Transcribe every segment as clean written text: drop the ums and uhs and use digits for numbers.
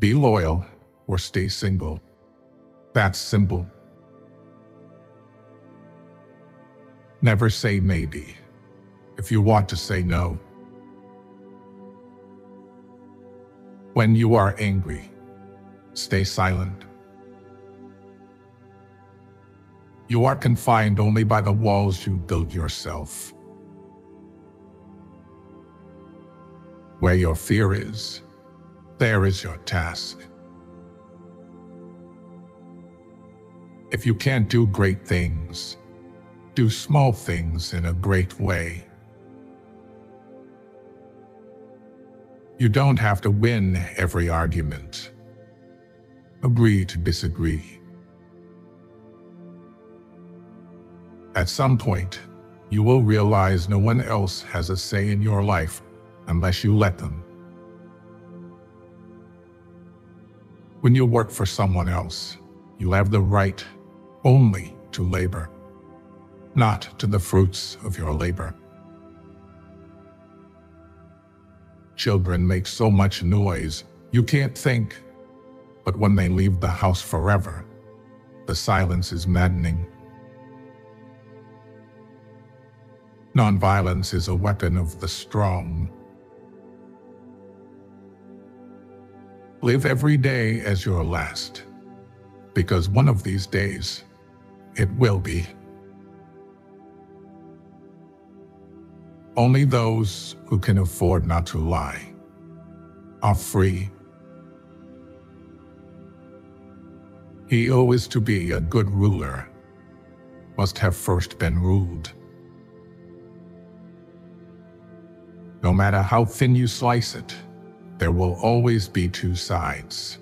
Be loyal or stay single. That's simple. Never say maybe if you want to say no. When you are angry, stay silent. You are confined only by the walls you build yourself. Where your fear is, there is your task. If you can't do great things, do small things in a great way. You don't have to win every argument. Agree to disagree. At some point, you will realize no one else has a say in your life unless you let them. When you work for someone else, you have the right only to labor, not to the fruits of your labor. Children make so much noise, you can't think, but when they leave the house forever, the silence is maddening. Nonviolence is a weapon of the strong. Live every day as your last, because one of these days, it will be. Only those who can afford not to lie are free. He who is to be a good ruler must have first been ruled. No matter how thin you slice it, there will always be two sides.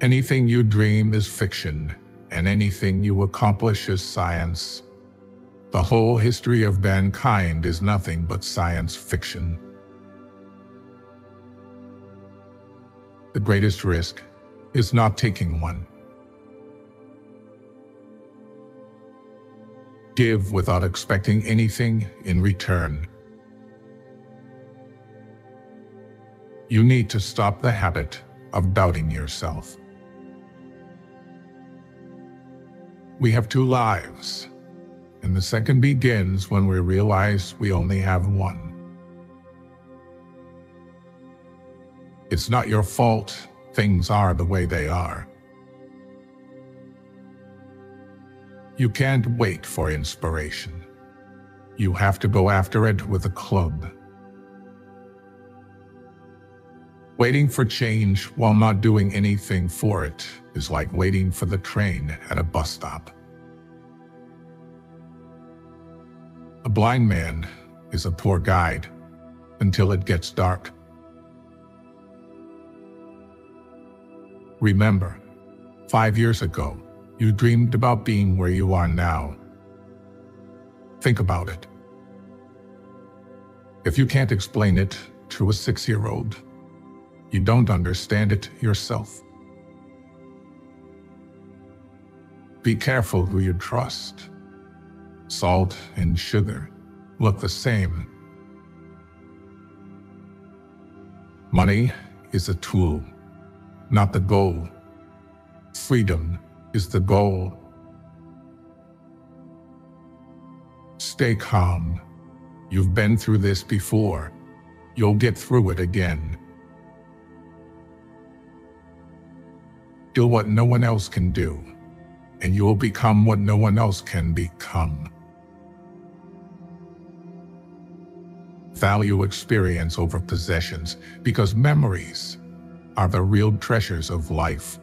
Anything you dream is fiction, and anything you accomplish is science. The whole history of mankind is nothing but science fiction. The greatest risk is not taking one. Give without expecting anything in return. You need to stop the habit of doubting yourself. We have two lives, and the second begins when we realize we only have one. It's not your fault things are the way they are. You can't wait for inspiration. You have to go after it with a club. Waiting for change while not doing anything for it is like waiting for the train at a bus stop. A blind man is a poor guide until it gets dark. Remember, 5 years ago, you dreamed about being where you are now. Think about it. If you can't explain it to a 6-year-old, you don't understand it yourself. Be careful who you trust. Salt and sugar look the same. Money is a tool, not the goal. Freedom is the goal. Stay calm. You've been through this before. You'll get through it again. Do what no one else can do, and you'll become what no one else can become. Value experience over possessions, because memories are the real treasures of life.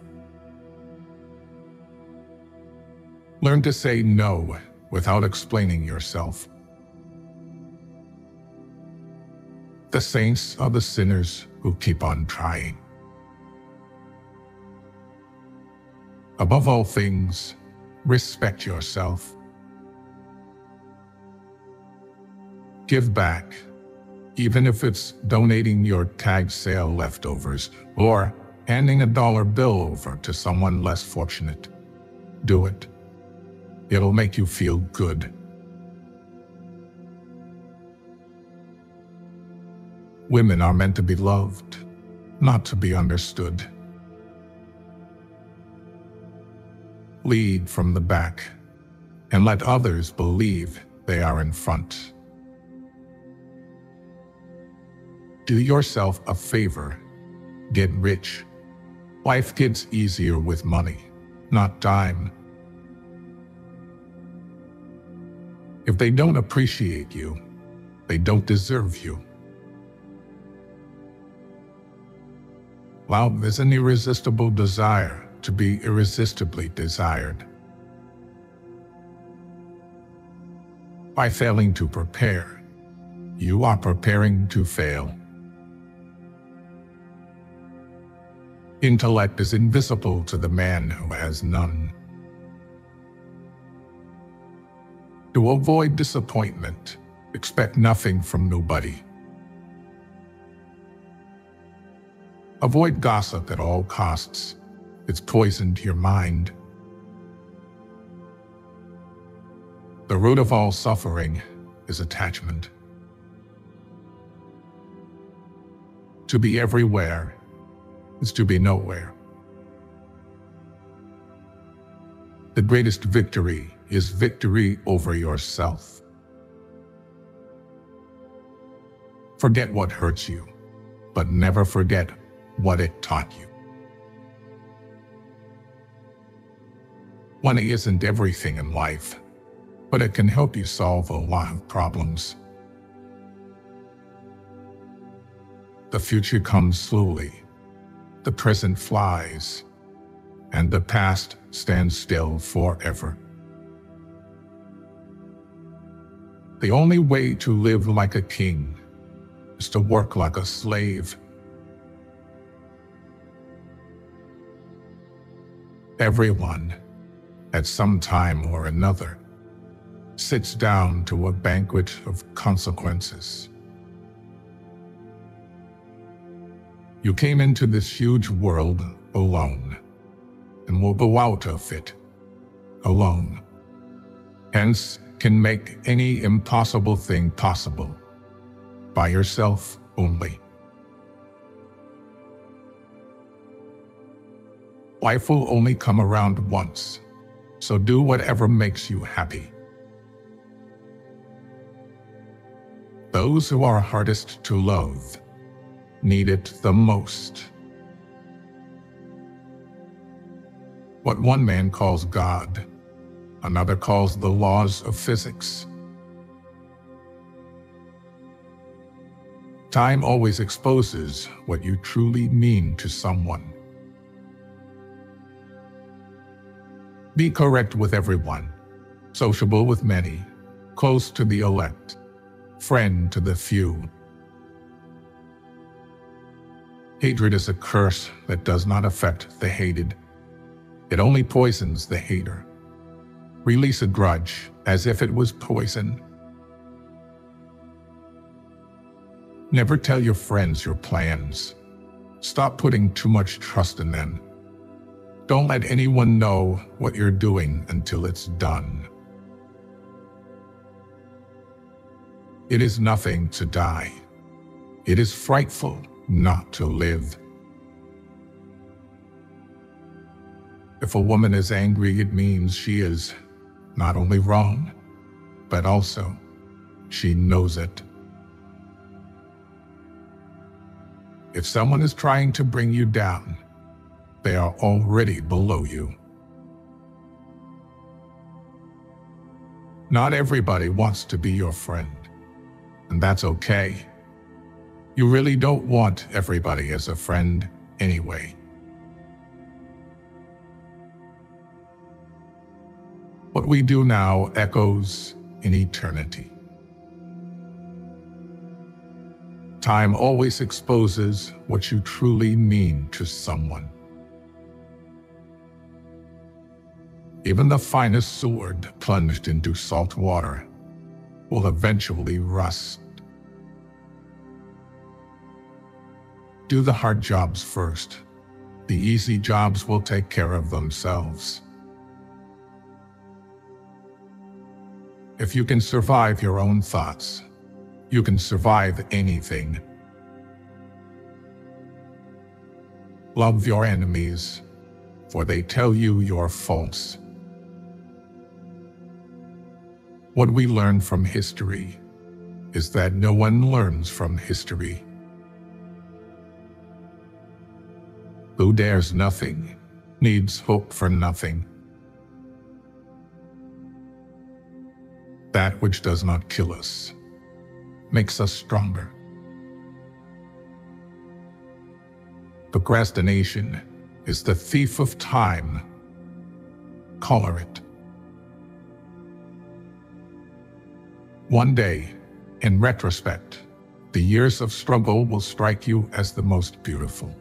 Learn to say no without explaining yourself. The saints are the sinners who keep on trying. Above all things, respect yourself. Give back, even if it's donating your tag sale leftovers or handing $1 bill over to someone less fortunate. Do it. It'll make you feel good. Women are meant to be loved, not to be understood. Lead from the back, and let others believe they are in front. Do yourself a favor. Get rich. Life gets easier with money, not time. If they don't appreciate you, they don't deserve you. Love is an irresistible desire to be irresistibly desired. By failing to prepare, you are preparing to fail. Intellect is invisible to the man who has none. To avoid disappointment, expect nothing from nobody. Avoid gossip at all costs. It's poison to your mind. The root of all suffering is attachment. To be everywhere is to be nowhere. The greatest victory is victory over yourself. Forget what hurts you, but never forget what it taught you. Money isn't everything in life, but it can help you solve a lot of problems. The future comes slowly, the present flies, and the past stands still forever. The only way to live like a king is to work like a slave. Everyone, at some time or another, sits down to a banquet of consequences. You came into this huge world alone, and will go out of it alone. Hence, can make any impossible thing possible, by yourself only. Life will only come around once, so do whatever makes you happy. Those who are hardest to love need it the most. What one man calls God, another calls the laws of physics. Time always exposes what you truly mean to someone. Be correct with everyone, sociable with many, close to the elect, friend to the few. Hatred is a curse that does not affect the hated. It only poisons the hater. Release a grudge as if it was poison. Never tell your friends your plans. Stop putting too much trust in them. Don't let anyone know what you're doing until it's done. It is nothing to die. It is frightful not to live. If a woman is angry, it means she is not only wrong, but also she knows it. If someone is trying to bring you down, they are already below you. Not everybody wants to be your friend, and that's okay. You really don't want everybody as a friend anyway. What we do now echoes in eternity. Time always exposes what you truly mean to someone. Even the finest sword plunged into salt water will eventually rust. Do the hard jobs first. The easy jobs will take care of themselves. If you can survive your own thoughts, you can survive anything. Love your enemies, for they tell you your faults. What we learn from history is that no one learns from history. Who dares nothing needs hope for nothing. That which does not kill us makes us stronger. Procrastination is the thief of time. Collar it. One day, in retrospect, the years of struggle will strike you as the most beautiful.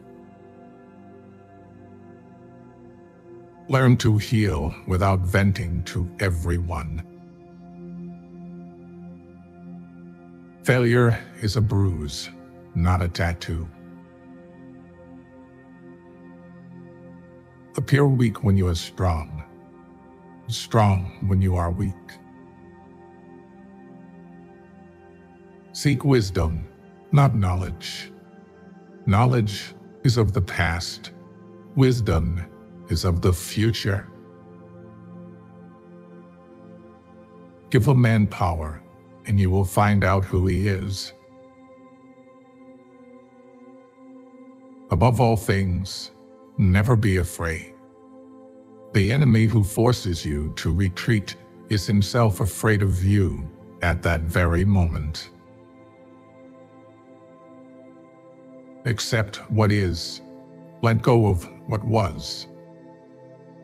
Learn to heal without venting to everyone. Failure is a bruise, not a tattoo. Appear weak when you are strong, strong when you are weak. Seek wisdom, not knowledge. Knowledge is of the past. Wisdom is of the future. Give a man power, and you will find out who he is. Above all things, never be afraid. The enemy who forces you to retreat is himself afraid of you at that very moment. Accept what is. Let go of what was.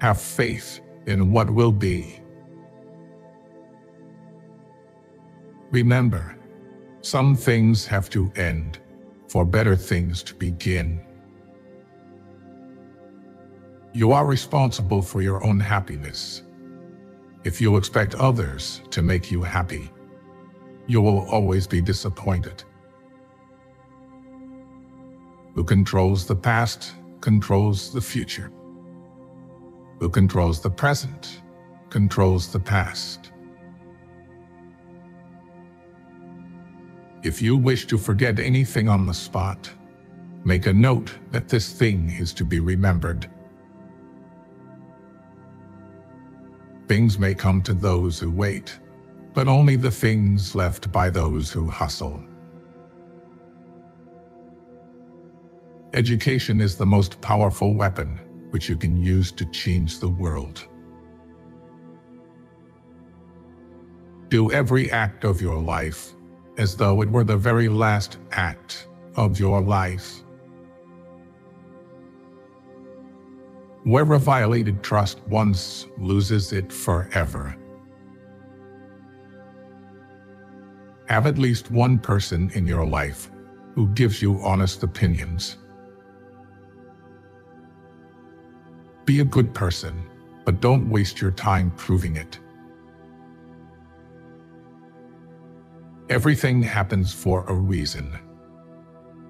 Have faith in what will be. Remember, some things have to end for better things to begin. You are responsible for your own happiness. If you expect others to make you happy, you will always be disappointed. Who controls the past controls the future. Who controls the present controls the past. If you wish to forget anything on the spot, make a note that this thing is to be remembered. Things may come to those who wait, but only the things left by those who hustle. Education is the most powerful weapon which you can use to change the world. Do every act of your life as though it were the very last act of your life. Where a violated trust once loses it forever. Have at least one person in your life who gives you honest opinions. Be a good person, but don't waste your time proving it. Everything happens for a reason.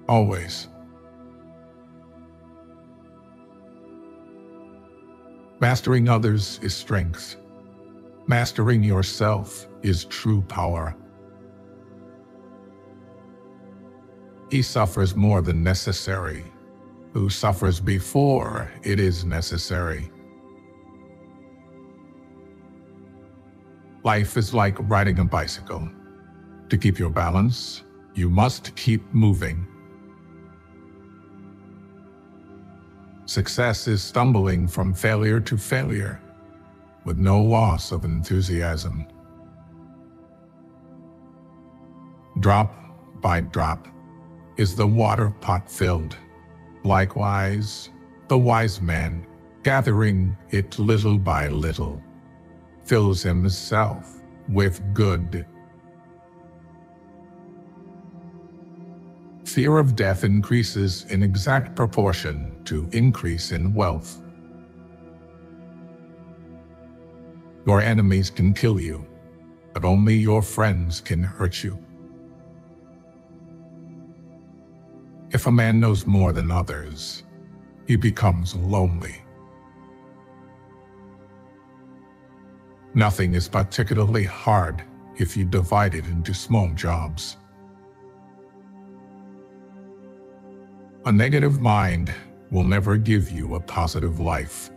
Always. Mastering others is strength. Mastering yourself is true power. He suffers more than necessary who suffers before it is necessary. Life is like riding a bicycle. To keep your balance, you must keep moving. Success is stumbling from failure to failure, with no loss of enthusiasm. Drop by drop is the water pot filled. Likewise, the wise man, gathering it little by little, fills himself with good. Fear of death increases in exact proportion to increase in wealth. Your enemies can kill you, but only your friends can hurt you. If a man knows more than others, he becomes lonely. Nothing is particularly hard if you divide it into small jobs. A negative mind will never give you a positive life.